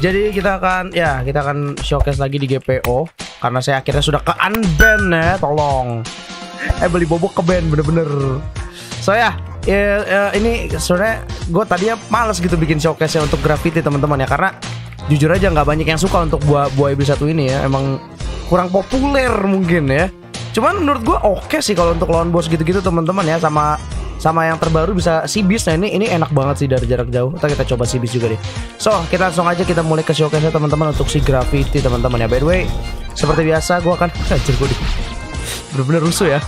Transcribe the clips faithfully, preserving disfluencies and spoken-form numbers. Jadi kita akan ya kita akan showcase lagi di G P O karena saya akhirnya sudah ke unban ya, tolong. Eh beli bobok ke band bener-bener. So ya, ya, ya ini sebenarnya gue tadinya males gitu bikin showcase-nya untuk Gravity teman-teman ya, karena jujur aja nggak banyak yang suka untuk buah buah iblis satu ini ya, emang kurang populer mungkin ya. Cuman menurut gue oke okay sih kalau untuk lawan bos gitu-gitu teman-teman ya, sama sama yang terbaru bisa Sea Beast. Nah ini ini enak banget sih dari jarak jauh. Kita kita coba Sea Beast juga deh. So kita langsung aja kita mulai ke showcase-nya teman-teman untuk si Gravity teman-teman ya. By the way, seperti biasa gue akan anjir gue bener-bener rusuh ya.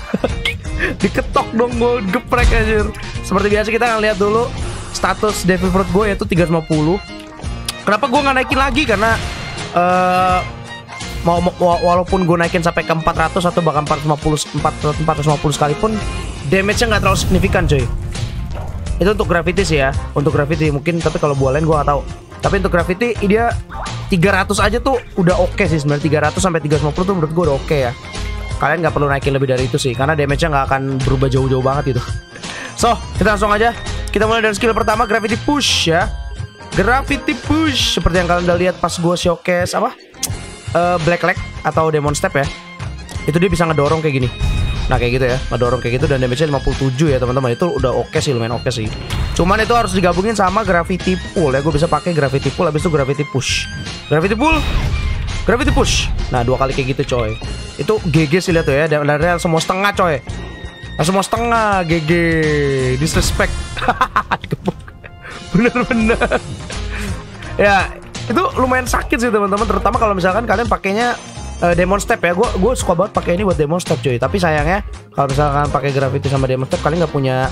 Diketok dong gue geprek anjir. Seperti biasa kita akan lihat dulu status Devil Fruit gue yaitu tiga ratus lima puluh. Kenapa gue nggak naikin lagi karena uh, mau walaupun gue naikin sampai ke empat ratus atau bahkan empat ratus lima puluh sekalipun damage-nya nggak terlalu signifikan cuy. Itu untuk Gravity sih ya, untuk Gravity mungkin, tapi kalau buah lain gue nggak tahu. Tapi untuk Gravity dia tiga ratus aja tuh udah oke okay sih sebenarnya. tiga ratus sampai tiga ratus lima puluh tuh menurut gue udah oke okay ya. Kalian nggak perlu naikin lebih dari itu sih, karena damage-nya nggak akan berubah jauh-jauh banget gitu. So kita langsung aja, kita mulai dari skill pertama Gravity Push ya. Gravity Push seperti yang kalian udah lihat pas gue showcase apa uh, Black Leg atau Demon Step ya. Itu dia bisa ngedorong kayak gini. Nah kayak gitu ya, ngedorong kayak gitu dan damage-nya lima puluh tujuh ya teman-teman. Itu udah oke okay sih, lumayan oke okay sih. Cuman itu harus digabungin sama Gravity Pull ya. Gue bisa pakai Gravity Pull habis itu Gravity Push. Gravity Pull, Gravity Push. Nah dua kali kayak gitu coy. Itu G G sih lihat tuh ya, dan semua setengah coy. Nah, semua setengah G G. Disrespect. Bener-bener. Ya, itu lumayan sakit sih teman-teman, terutama kalau misalkan kalian pakainya Uh, Demon Step ya, gue gue suka banget pakai ini buat Demon Step cuy. Tapi sayangnya kalau misalkan pakai Gravity sama Demon Step kalian nggak punya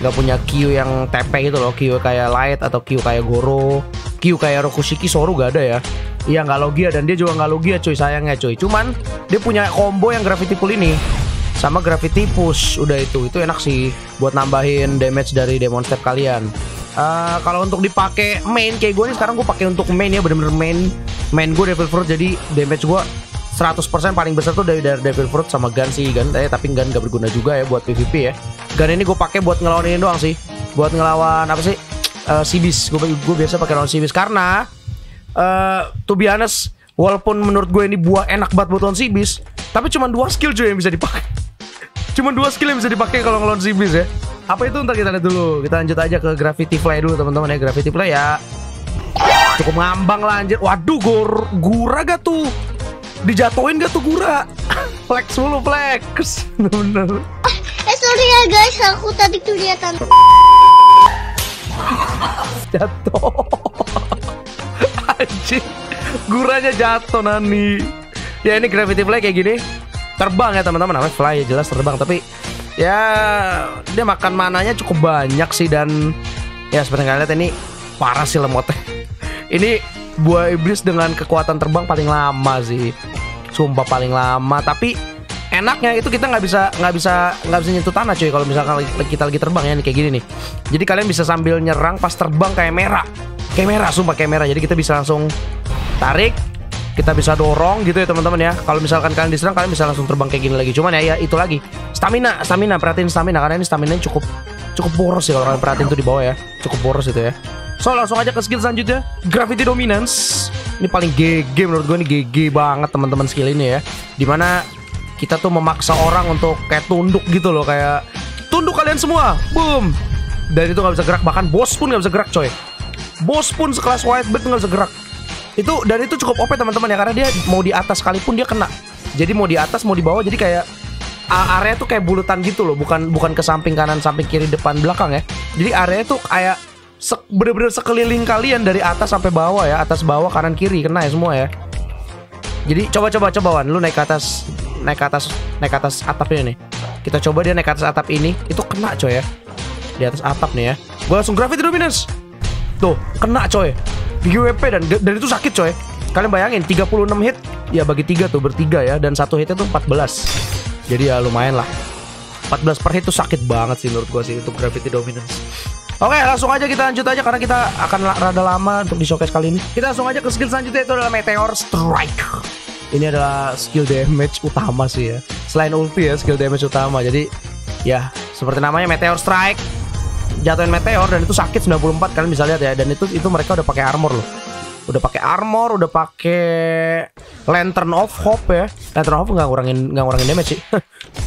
nggak punya Q yang T P gitu loh, Q kayak Light atau Q kayak Goro, Q kayak Rokushiki Soru gak ada ya. Iya nggak logia dan dia juga nggak logia cuy sayangnya cuy. Cuman dia punya combo yang Gravity Pull ini sama Gravity Push, udah itu itu enak sih buat nambahin damage dari Demon Step kalian. Uh, kalau untuk dipakai main kayak gue nih sekarang, gue pakai untuk main ya, bener-bener main main gue Devil Fruit, jadi damage gue seratus persen paling besar tuh dari Devil Fruit sama Gun sih, Gun eh, tapi Gun gak berguna juga ya buat P V P ya. Gun ini gue pakai buat ngelawan ini doang sih, buat ngelawan apa sih, uh, Sea Beast. Gue biasa pakai lawan Sea Beast karena uh, to be honest, walaupun menurut gue ini buah enak banget buat lawan Sea Beast, tapi cuma dua skill cuy yang bisa dipakai. Cuma dua skill yang bisa dipakai kalau ngelawan Sea Beast ya. Apa itu ntar kita lihat dulu. Kita lanjut aja ke Gravity Fly dulu teman-teman ya. Gravity Fly ya cukup ngambang lah anjir. Waduh, gor gura gak tuh, dijatuhin gak tuh gura? Flex mulu, flex. Bener-bener. Eh sorry ya guys, aku tadi kelihatan jatuh. Anjir, guranya jatuh nani. Ya ini Gravity Fly kayak gini, terbang ya teman-teman. Namanya fly ya jelas terbang, tapi ya dia makan mananya cukup banyak sih. Dan ya seperti yang kalian lihat ini parah sih lemotnya. Ini buah iblis dengan kekuatan terbang paling lama sih, sumpah paling lama. Tapi enaknya itu kita nggak bisa nggak bisa nggak bisa nyentuh tanah cuy kalau misalkan kita lagi terbang ya, nih kayak gini nih. Jadi kalian bisa sambil nyerang pas terbang kayak merah, kayak merah sumpah kayak merah. Jadi kita bisa langsung tarik, kita bisa dorong gitu ya teman-teman ya. Kalau misalkan kalian diserang kalian bisa langsung terbang kayak gini lagi. Cuman ya, ya itu lagi stamina, stamina perhatiin stamina karena ini stamina cukup cukup boros sih kalau kalian perhatiin tuh di bawah ya, cukup boros itu ya. So langsung aja ke skill selanjutnya, Gravity Dominance. Ini paling G G menurut gue, ini G G banget teman-teman skill ini ya. Dimana kita tuh memaksa orang untuk kayak tunduk gitu loh, kayak tunduk kalian semua, boom. Dan itu nggak bisa gerak, bahkan bos pun nggak bisa gerak coy. Bos pun sekelas white belt nggak bisa gerak. Itu dan itu cukup O P teman-teman ya, karena dia mau di atas sekalipun dia kena. Jadi mau di atas mau di bawah, jadi kayak area tuh kayak bulutan gitu loh, bukan bukan ke samping kanan, samping kiri, depan, belakang ya. Jadi area tuh kayak bener-bener sekeliling kalian dari atas sampai bawah ya, atas bawah kanan kiri kena ya semua ya. Jadi coba-coba cobaan, lu naik ke atas, naik ke atas, naik ke atas atapnya nih. Kita coba dia naik ke atas atap ini, itu kena coy ya. Di atas atap nih ya. Gua langsung Gravity Dominance. Tuh, kena coy. Di W P dan dan itu sakit coy. Kalian bayangin tiga puluh enam hit ya bagi tiga tuh bertiga ya, dan satu hitnya tuh empat belas. Jadi ya lumayan lah. empat belas per hit tuh sakit banget sih menurut gua sih untuk Gravity Dominance. Oke, langsung aja kita lanjut aja karena kita akan rada lama untuk di showcase kali ini. Kita langsung aja ke skill selanjutnya, itu adalah Meteor Strike. Ini adalah skill damage utama sih ya. Selain ulti ya, skill damage utama. Jadi ya, seperti namanya Meteor Strike. Jatuhin meteor dan itu sakit sembilan puluh empat, kalian bisa lihat ya. Dan itu itu mereka udah pakai armor loh. udah pakai armor, udah pakai Lantern of Hope ya. Lantern of Hope nggak ngurangin nggak ngurangin damage sih.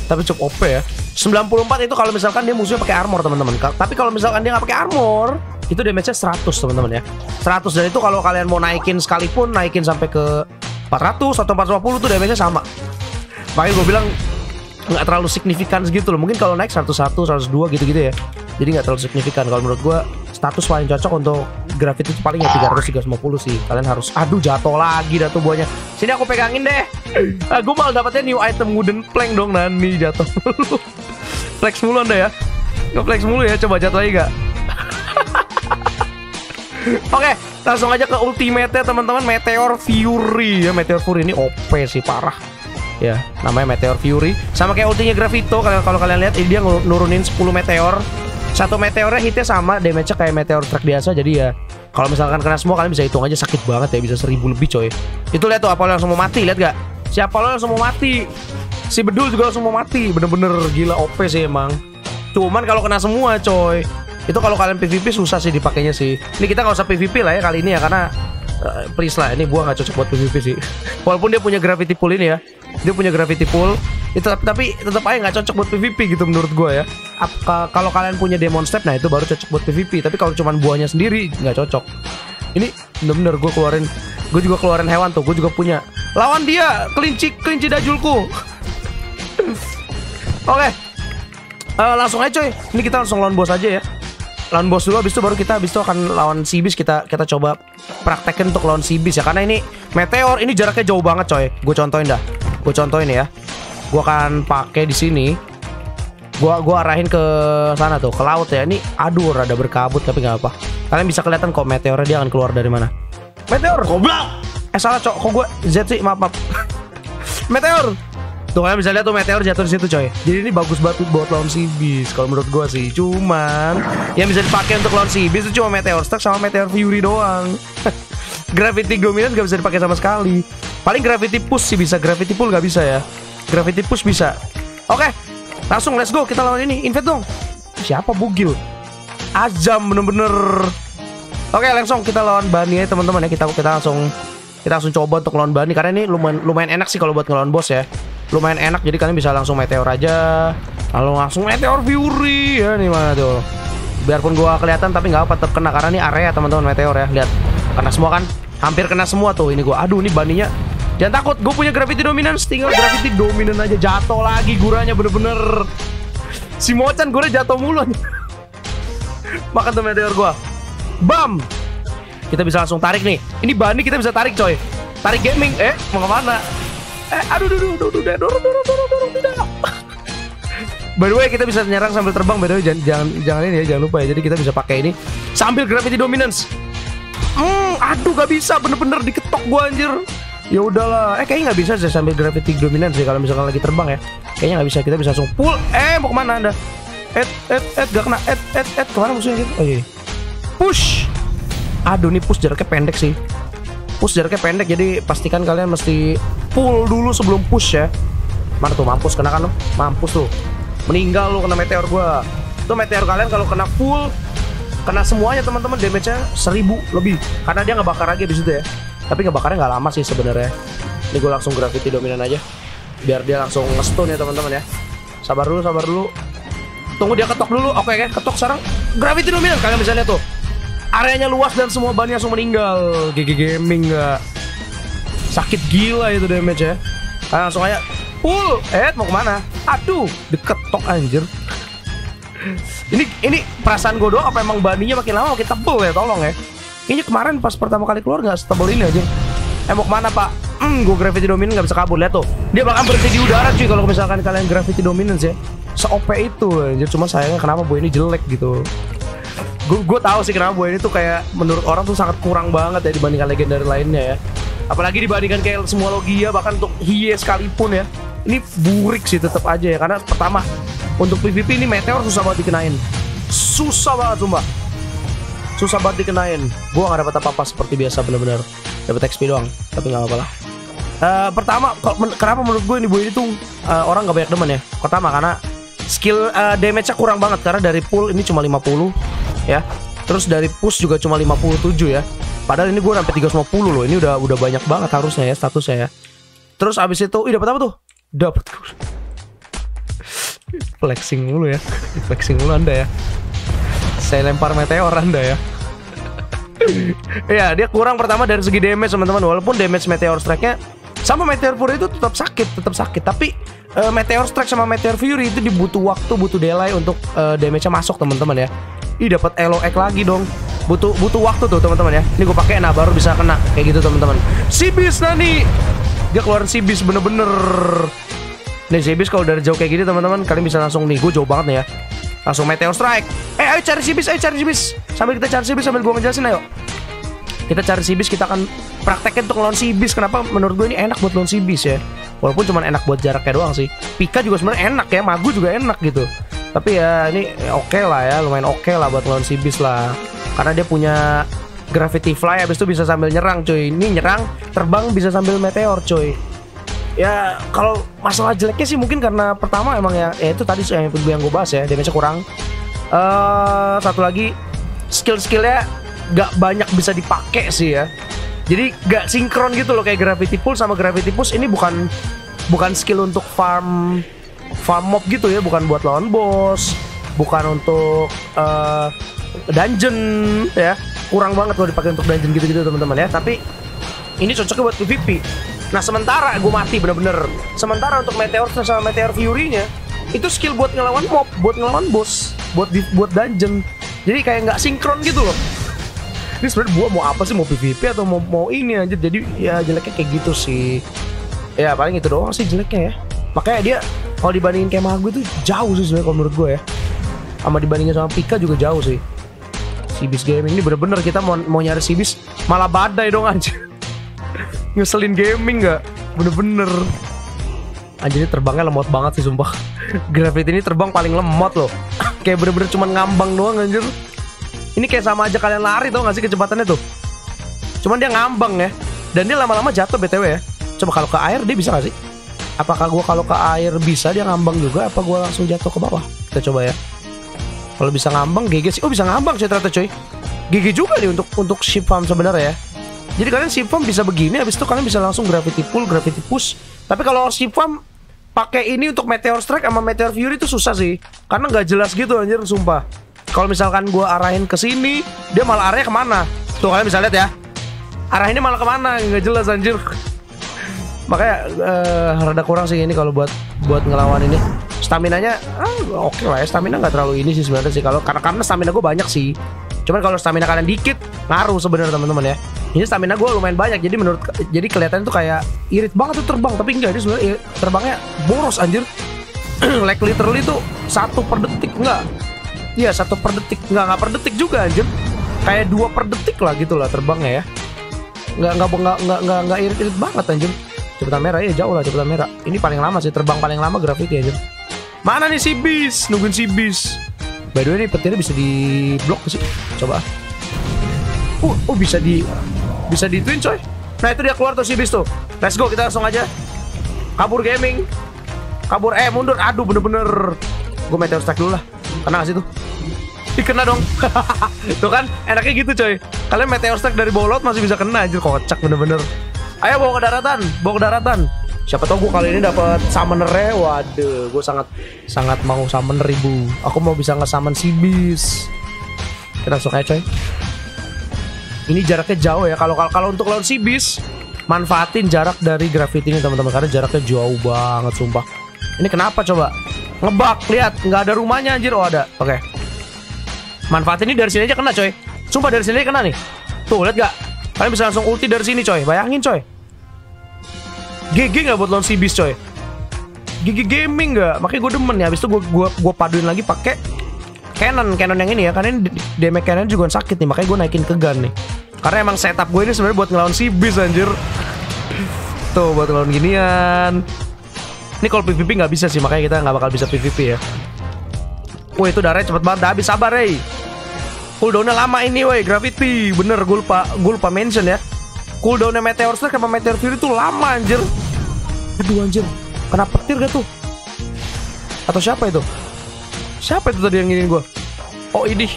Tapi cukup O P ya. sembilan puluh empat itu kalau misalkan dia musuhnya pakai armor, teman-teman. Tapi kalau misalkan dia nggak pakai armor, itu damage-nya seratus, teman-teman ya. seratus, dan itu kalau kalian mau naikin sekalipun, naikin sampai ke empat ratus atau empat ratus lima puluh tuh damage-nya sama. Makanya gue bilang nggak terlalu signifikan segitu loh. Mungkin kalau naik seratus satu, seratus dua gitu-gitu ya. Jadi nggak terlalu signifikan. Kalau menurut gue status paling cocok untuk Gravity itu paling ya tiga ratus tiga ratus lima puluh sih. Kalian harus, aduh jatuh lagi dah tuh buahnya. Sini aku pegangin deh. Nah, gue malah dapatnya new item wooden plank dong. Nani jatuh. Flex mulu anda ya. Nge-flex mulu ya. Coba jatuh lagi gak? Oke, okay, langsung aja ke ultimate ya teman-teman. Meteor Fury ya. Meteor Fury ini O P sih parah. Ya, namanya Meteor Fury. Sama kayak ultinya Gravito. Kalau kalian lihat ini dia nurunin sepuluh meteor. Satu meteornya hitnya sama, damage-nya kayak meteor strike biasa. Jadi ya, kalau misalkan kena semua, kalian bisa hitung aja sakit banget ya. Bisa seribu lebih coy. Itu lihat tuh, apa lo langsung mau mati, lihat gak? Siapa lo langsung mau mati. Si Bedul juga langsung mau mati. Bener-bener gila O P sih emang. Cuman kalau kena semua coy. Itu kalau kalian P V P susah sih dipakainya sih. Ini kita gak usah P V P lah ya kali ini ya. Karena uh, please lah, ini buah gak cocok buat P V P sih. Walaupun dia punya Gravity Pull ini ya. Dia punya Gravity Pull itu, tapi tetap aja nggak cocok buat P V P gitu menurut gue ya. Kalau kalian punya Demon Step, nah itu baru cocok buat P V P. Tapi kalau cuman buahnya sendiri nggak cocok. Ini bener-bener gue keluarin, gue juga keluarin hewan tuh, gue juga punya. Lawan dia, kelinci kelinci dajulku. Oke, okay. uh, langsung aja coy. Ini kita langsung lawan bos aja ya. Lawan bos dulu, habis itu baru kita habis itu akan lawan Sea Beast. Kita kita coba praktekin untuk lawan Sea Beast ya. Karena ini meteor, ini jaraknya jauh banget coy. Gue contohin dah, gue contohin ya. Gue akan pakai di sini. Gue gua arahin ke sana tuh, ke laut ya. Ini aduh rada berkabut tapi nggak apa. Kalian bisa kelihatan kok meteornya dia akan keluar dari mana. Meteor. Goblok. Eh salah cok, kok gue Z sih, maaf maaf. Meteor. Tuh kalian bisa lihat tuh meteor jatuh di situ coy. Jadi ini bagus banget buat lawan Sea Beast kalau menurut gue sih. Cuman yang bisa dipakai untuk lawan Sea Beast itu cuma Meteor Strike sama Meteor Fury doang. Gravity Dominance nggak bisa dipakai sama sekali. Paling Gravity Push sih bisa, Gravity Pull nggak bisa ya. Gravity Push bisa. Oke, okay, langsung let's go. Kita lawan ini. Invade dong. Siapa bugil? Azam bener-bener. Oke, okay, langsung kita lawan Bani ya teman-teman ya. Kita kita langsung kita langsung coba untuk lawan Bani. Karena ini lumayan lumayan enak sih kalau buat ngelawan bos ya. Lumayan enak. Jadi kalian bisa langsung meteor aja. Lalu langsung Meteor Fury ya. Ini mana tuh? Biarpun gua kelihatan tapi nggak apa, tetap kena. Karena ini area teman-teman meteor ya. Lihat, kena semua kan? Hampir kena semua tuh. Ini gua. Aduh, ini Baninya. Jangan takut, gue punya Gravity Dominance. Tinggal Gravity Dominance aja. Jatuh lagi guranya bener-bener. Si Mocan guranya jatuh mulu. Makan tuh meteor gue. Bam. Kita bisa langsung tarik nih. Ini Bani kita bisa tarik coy. Tarik gaming. Eh mau kemana? Eh aduh aduh aduh aduh aduh aduh aduh aduh aduh aduh aduh. By the way kita bisa nyerang sambil terbang. By the way jangan, jangan, jangan ini ya. Jangan lupa ya. Jadi kita bisa pakai ini sambil Gravity Dominance. Hmm, aduh gak bisa. Bener-bener diketok gue anjir. Ya udahlah, eh kayaknya nggak bisa sih sambil Gravity Dominance sih kalau misalkan lagi terbang ya. Kayaknya nggak bisa, kita bisa langsung pull. Eh mau kemana anda? Et et et gak kena. Et et et kemana musuhnya gitu? Oh iya. Push. Aduh nih push jaraknya pendek sih. Push jaraknya pendek jadi pastikan kalian mesti pull dulu sebelum push ya. Mana tuh mampus kena kan lo? Mampus tuh. Meninggal lo kena meteor gua. Tuh meteor kalian kalau kena full, kena semuanya teman-teman damage-nya seribu lebih. Karena dia nggak bakar lagi di situ ya. Tapi ngebakarnya nggak lama sih sebenarnya. Ini gue langsung Gravity Dominan aja, biar dia langsung nge-stun ya teman-teman ya. Sabar dulu, sabar dulu. Tunggu dia ketok dulu. Oke, okay, ketok sekarang. Gravity Dominan kalian bisa lihat tuh. Areanya luas dan semua Bani langsung meninggal. G G Gaming nggak sakit gila itu damage ya. Kalian langsung aja pull. Eh mau kemana? Aduh, diketok anjir. Ini ini perasaan gue doang. Apa emang Baninya makin lama makin tebel ya? Tolong ya. Kayaknya kemarin pas pertama kali keluar nggak setebel ini aja. Eh mau kemana pak? Hmm, gue Gravity Dominance nggak bisa kabur. Lihat tuh, dia bakal berhenti di udara cuy kalau misalkan kalian Gravity Dominance ya. Se-O P itu anjir. Cuma sayangnya kenapa buah ini jelek gitu. Gue tahu sih kenapa buah ini tuh kayak menurut orang tuh sangat kurang banget ya dibandingkan legendaris lainnya ya. Apalagi dibandingkan kayak semua Logia bahkan untuk Hie sekalipun ya. Ini burik sih tetap aja ya. Karena pertama untuk P V P ini meteor susah banget dikenain. Susah banget sumpah. Susah banget dikenain. Gua gak dapat apa-apa seperti biasa bener-bener. Dapat X P doang, tapi gak apa-apa lah. Uh, pertama, men kenapa menurut gue ini buah ini tuh uh, orang gak banyak demen ya. Pertama karena skill uh, damage-nya kurang banget. Karena dari pull ini cuma lima puluh ya. Terus dari push juga cuma lima puluh tujuh ya. Padahal ini gue sampai tiga ratus lima puluh loh. Ini udah udah banyak banget harusnya ya statusnya ya. Terus abis itu, ih dapat apa tuh? Dapat flexing dulu ya. Flexing dulu Anda ya. Saya lempar meteor Anda ya. Ya dia kurang pertama dari segi damage teman-teman. Walaupun damage Meteor Strike-nya sama Meteor Fury itu tetap sakit, tetap sakit. Tapi uh, Meteor Strike sama Meteor Fury itu dibutuh waktu, butuh delay untuk uh, damage-nya masuk teman-teman ya. Ih dapat L O X lagi dong. Butuh butuh waktu tuh teman-teman ya. Ini gue pakai nah baru bisa kena kayak gitu teman-teman. Sea Beast nani. Dia keluarin Sea Beast bener-bener. Nih Sea Beast kalau dari jauh kayak gini teman-teman, kalian bisa langsung nih. Gue jauh banget nih ya. Langsung Meteor Strike. Eh ayo cari Sea Beast, ayo cari Sea Beast. Sambil kita cari Sea Beast, sambil gue ngejelasin ayo. Kita cari Sea Beast, kita akan praktekin untuk lawan Sea Beast. Kenapa menurut gue ini enak buat lawan Sea Beast ya. Walaupun cuma enak buat jaraknya doang sih. Pika juga sebenarnya enak ya, Magu juga enak gitu. Tapi ya ini ya oke okay lah ya, lumayan oke okay lah buat lawan Sea Beast lah. Karena dia punya Gravity Fly, habis itu bisa sambil nyerang coy. Ini nyerang, terbang bisa sambil meteor coy. Ya kalau masalah jeleknya sih mungkin karena pertama emang ya, ya itu tadi yang, yang gue bahas ya, damage-nya kurang. Uh, satu lagi skill-skillnya gak banyak bisa dipakai sih ya. Jadi gak sinkron gitu loh kayak Gravity Pull sama Gravity Push. Ini bukan bukan skill untuk farm farm mob gitu ya, bukan buat lawan boss, bukan untuk uh, dungeon ya. Kurang banget kalau dipakai untuk dungeon gitu-gitu teman-teman ya. Tapi ini cocoknya buat P V P. Nah sementara gue mati bener-bener. Sementara untuk Meteor sama Meteor Fury-nya itu skill buat ngelawan mob, buat ngelawan boss, buat di, buat dungeon. Jadi kayak nggak sinkron gitu loh. Ini sebenarnya gua mau apa sih, mau P V P atau mau mau ini aja. Jadi ya jeleknya kayak gitu sih. Ya paling itu doang sih jeleknya ya. Makanya dia kalau dibandingin kayak Magu itu jauh sih sebenarnya kalau menurut gue ya. Sama dibandingin sama Pika juga jauh sih. Sea Beast Gaming ini bener-bener kita mau mau nyari Sea Beast malah badai dong aja. Ngeselin gaming gak? Bener-bener anjir ini terbangnya lemot banget sih sumpah. Gravity ini terbang paling lemot loh. Kayak bener-bener cuman ngambang doang anjir. Ini kayak sama aja kalian lari tau gak sih kecepatannya tuh. Cuman dia ngambang ya. Dan dia lama-lama jatuh B T W ya. Coba kalau ke air dia bisa gak sih? Apakah gua kalau ke air bisa dia ngambang juga? Apa gua langsung jatuh ke bawah? Kita coba ya. Kalau bisa ngambang G G sih. Oh bisa ngambang sih ternyata coy. G G juga nih untuk, untuk ship farm sebenarnya ya. Jadi kalian ship farm bisa begini, habis itu kalian bisa langsung Gravity Pull, Gravity Push. Tapi kalau ship farm pakai ini untuk Meteor Strike sama Meteor Fury itu susah sih. Karena nggak jelas gitu anjir, sumpah. Kalau misalkan gua arahin ke sini, dia malah arahnya kemana? Tuh kalian bisa lihat ya. Arahnya malah kemana, nggak jelas anjir. Makanya uh, rada kurang sih ini kalau buat buat ngelawan ini. Staminanya ah, oke okay lah ya, stamina nggak terlalu ini sih sebenarnya sih. Kalau karena karena stamina gua banyak sih. Cuman kalau stamina kalian dikit, ngaruh sebenarnya teman-teman ya. Ini stamina gue lumayan banyak, jadi menurut jadi kelihatan tuh kayak irit banget tuh terbang, tapi enggak, ini sebenarnya terbangnya boros anjir. Like literally tuh satu per detik enggak? Iya satu per detik enggak enggak per detik juga anjir. Kayak dua per detik lah gitu lah terbangnya ya. Enggak enggak enggak enggak enggak, enggak irit-irit banget anjir. Cepetan merah ya jauh lah cepetan merah. Ini paling lama sih terbang paling lama Gravity anjir. Mana nih Sea Beast? Nungguin Sea Beast. By the way nih petirnya bisa di blok sih. Coba. Uh, oh bisa di Bisa dituin coy. Nah itu dia keluar tuh Sea Beast tuh. Let's go, kita langsung aja. Kabur gaming. Kabur eh mundur. Aduh bener-bener. Gue Meteor Strike dulu lah. Kena gak sih tuh? Ih kena dong. Tuh kan enaknya gitu coy. Kalian Meteor Strike dari bawah laut masih bisa kena anjir. Kocak bener-bener. Ayo bawa ke daratan. Bawa ke daratan. Siapa tau gue kali ini dapet summoner-nya. Waduh, gue sangat sangat mau summoner ribu. Aku mau bisa nge-summon Sea Beast. Kita langsung aja coy. Ini jaraknya jauh ya. Kalau kalau untuk lawan Sea Beast, manfaatin jarak dari Gravity ini teman-teman karena jaraknya jauh banget sumpah. Ini kenapa coba? Ngebug, lihat nggak ada rumahnya anjir. Oh ada. Oke. Okay. Manfaatin ini dari sini aja kena coy. Sumpah dari sini aja kena nih. Tuh, lihat gak? Kalian bisa langsung ulti dari sini coy. Bayangin coy. G G nggak buat lawan Sea Beast coy. G G gaming nggak? Makanya gue demen ya. Habis itu gue gua gua paduin lagi pakai Canon, Canon yang ini ya, karena ini damage Canon juga sakit nih, makanya gue naikin ke gun nih. Karena emang setup gue ini sebenarnya buat ngelawan Sea Beast anjir. Tuh buat ngelawan ginian. Ini kalau P V P nggak bisa sih, makanya kita nggak bakal bisa P V P ya. Woi itu darahnya cepet banget, habis sabar rey. Cooldownnya lama ini woi Gravity, bener gue lupa, gue lupa mention ya. Cooldownnya Meteor Strike sama Meteor Fury itu lama anjir. Aduh anjir, kena petir gak tuh? Atau siapa itu? Siapa itu tadi yang nginin gue? Oh ini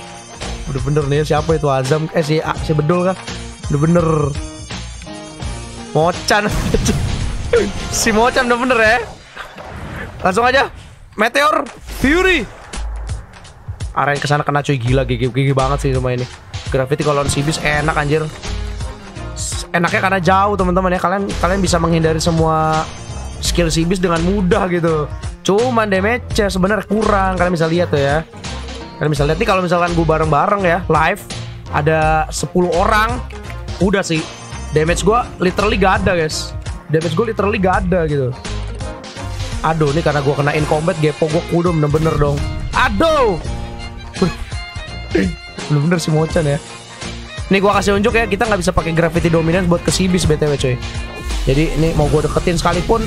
bener-bener nih siapa itu Azam? Eh si, si Bedul kah? Udah bener. Mocan. Si Mocan udah bener ya. Langsung aja Meteor Fury. Arahnya kesana kena cuy, gila, gigi-gigi banget sih semua ini. Gravity kalau on Sea Beast enak anjir. Enaknya karena jauh teman-teman ya. Kalian kalian bisa menghindari semua skill Sea Beast dengan mudah gitu. Cuman damage-nya sebenarnya kurang. Kalian bisa lihat tuh ya. Kalian bisa lihat nih kalau misalkan gue bareng-bareng ya, live ada sepuluh orang. Udah sih. Damage gue literally gak ada guys. Damage gue literally gak ada gitu. Aduh, ini karena gue kenain combat, gepo gue kudu bener-bener dong. Aduh, bener-bener si Mocan ya. Nih gue kasih unjuk ya, kita nggak bisa pakai Gravity Dominance buat ke Sea Beast btw coy. Jadi ini mau gue deketin sekalipun,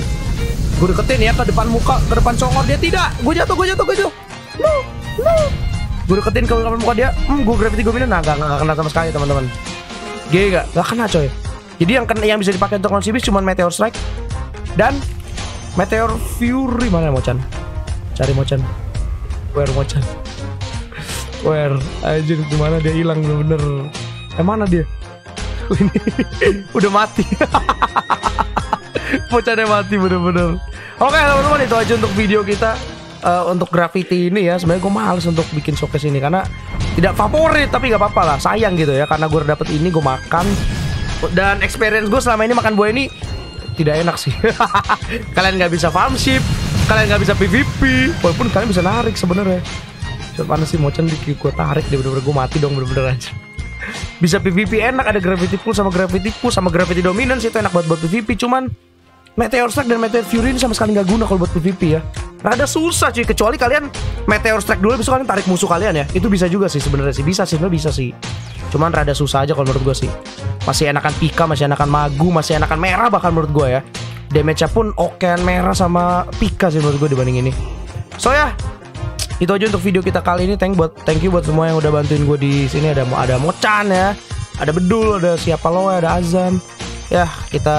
gue deketin ya ke depan muka, ke depan congor dia tidak. Gue jatuh, gue jatuh, gue jatuh. No, no. Gue deketin ke depan muka dia. Hmm, gue Gravity Dominance nah, nggak nggak kena sama sekali teman-teman. Gila, nggak kena coy. Jadi yang kena, yang bisa dipakai untuk lawan Sea Beast cuma Meteor Strike dan Meteor Fury. Mana Mocan? Cari Mocan. Where Mocan? Where? Anjir, gimana dia hilang bener-bener. Eh mana dia? Udah mati. Mocannya mati bener-bener. Oke teman-teman, itu aja untuk video kita uh, untuk Gravity ini ya. Sebenarnya gue males untuk bikin showcase ini karena tidak favorit, tapi gak apa-apa lah. Sayang gitu ya, karena gue dapet ini gue makan. Dan experience gue selama ini makan buah ini tidak enak sih. Kalian nggak bisa farmship, kalian nggak bisa P V P, walaupun kalian bisa narik sebenarnya. Cuman sih Mocan dikit gue tarik, dia bener-bener gue mati dong bener-bener aja. Bisa P V P enak, ada Gravity Pull sama Gravity Push sama Gravity Dominance, itu enak buat buat P V P. Cuman Meteor Strike dan Meteor Fury ini sama sekali nggak guna kalau buat P V P ya. Rada susah cuy, kecuali kalian Meteor Strike dulu, besok kalian tarik musuh kalian ya. Itu bisa juga sih sebenarnya sih, bisa sih, sebenarnya bisa sih. Cuman rada susah aja kalau menurut gue sih. Masih enakan Pika, masih enakan Magu, masih enakan Merah bahkan menurut gue ya. Damage-nya pun okean Merah sama Pika sih menurut gue dibanding ini. So ya, itu aja untuk video kita kali ini. Thank buat thank you buat semua yang udah bantuin gue di sini. Ada ada Mocan ya, ada Bedul, ada siapa lo, ada Azam. Ya, kita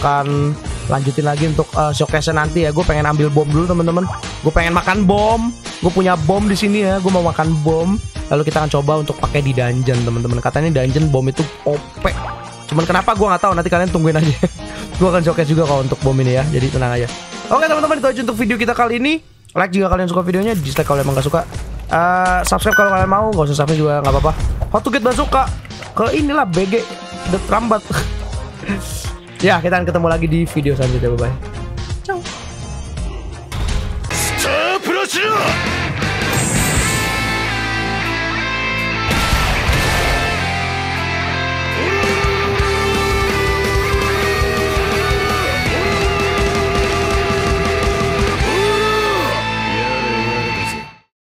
akan lanjutin lagi untuk uh, showcase nanti ya. Gue pengen ambil bom dulu teman-teman. Gue pengen makan bom. Gue punya bom di sini ya. Gue mau makan bom. Lalu kita akan coba untuk pakai di dungeon teman-teman. Katanya dungeon bom itu O P. Cuman kenapa gue nggak tahu. Nanti kalian tungguin aja. Gue akan showcase juga kalau untuk bom ini ya. Jadi tenang aja. Oke teman-teman, itu aja untuk video kita kali ini. Like jika kalian suka videonya, dislike kalau emang gak suka. Uh, subscribe kalau kalian mau. Gak usah subscribe juga nggak apa-apa. How to get bazooka ke inilah B G The Trambat. Ya, kita akan ketemu lagi di video selanjutnya. Bye-bye. Ciao.